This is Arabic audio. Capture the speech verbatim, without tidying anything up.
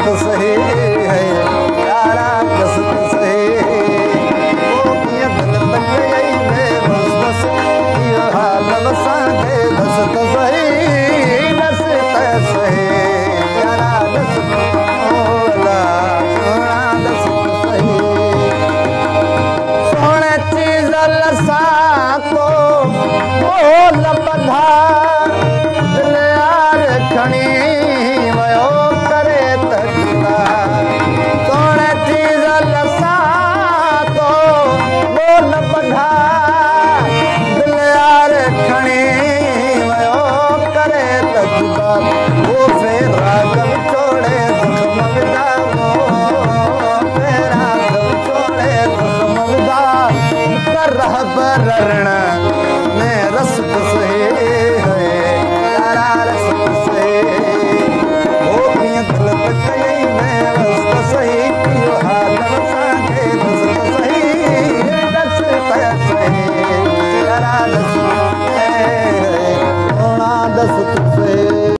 سهي